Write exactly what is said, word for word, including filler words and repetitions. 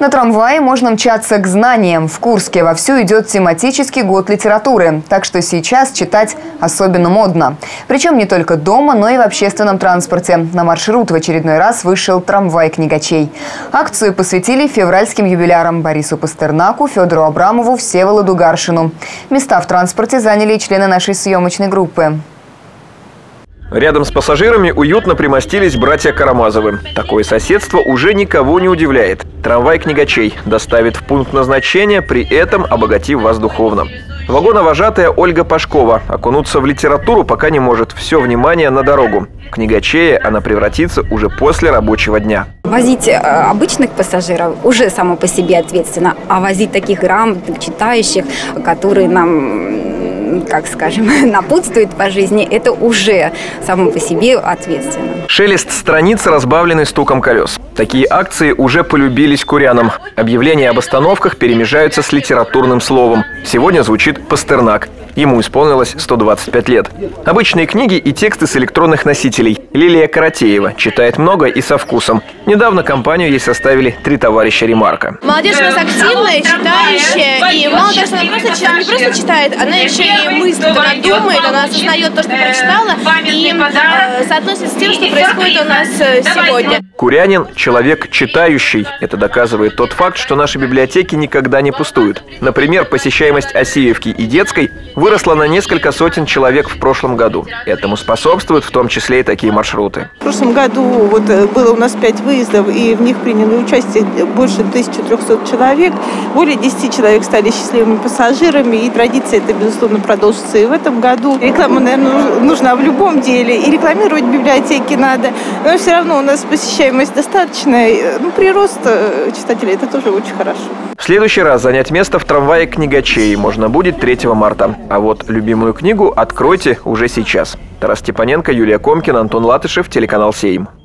На трамвае можно мчаться к знаниям. В Курске вовсю идет тематический год литературы, так что сейчас читать особенно модно. Причем не только дома, но и в общественном транспорте. На маршрут в очередной раз вышел трамвай-книгочей. Акцию посвятили февральским юбилярам Борису Пастернаку, Федору Абрамову, Всеволоду Гаршину. Места в транспорте заняли члены нашей съемочной группы. Рядом с пассажирами уютно примостились братья Карамазовы. Такое соседство уже никого не удивляет. Трамвай-книгочей доставит в пункт назначения, при этом обогатив вас духовно. Вагоновожатая Ольга Пашкова окунуться в литературу пока не может. Все внимание на дорогу. Книгочея она превратится уже после рабочего дня. Возить обычных пассажиров уже само по себе ответственно, а возить таких грамотных, читающих, которые нам... как скажем, напутствует по жизни, это уже само по себе ответственно. Шелест страниц, разбавленный стуком колес. Такие акции уже полюбились курянам. Объявления об остановках перемежаются с литературным словом. Сегодня звучит Пастернак. Ему исполнилось сто двадцать пять лет. Обычные книги и тексты с электронных носителей. Лилия Каратеева читает много и со вкусом. Недавно компанию ей составили три товарища Ремарка. Молодежь у нас активная, читающая. И мало того, что она просто читает, не просто читает, она еще и мыслит, она думает, она осознает то, что прочитала, и э, соотносится с тем, что происходит у нас сегодня. Курянин – человек читающий. Это доказывает тот факт, что наши библиотеки никогда не пустуют. Например, посещаемость Осиевки и детской выросла на несколько сотен человек в прошлом году. Этому способствуют в том числе и такие маршруты. В прошлом году вот было у нас пять выездов, и в них приняли участие больше тысячи трёхсот человек. Более десяти человек стали счастливыми пассажирами, и традиция эта, безусловно, продолжится и в этом году. Реклама, наверное, нужна в любом деле, и рекламировать библиотеки надо. Но все равно у нас посещаемость достаточная. Ну, прирост читателей – это тоже очень хорошо. В следующий раз занять место в трамвае книгочей можно будет третьего марта. А вот любимую книгу откройте уже сейчас. Тарас Степаненко, Юлия Комкин, Антон Латышев, телеканал «Сейм».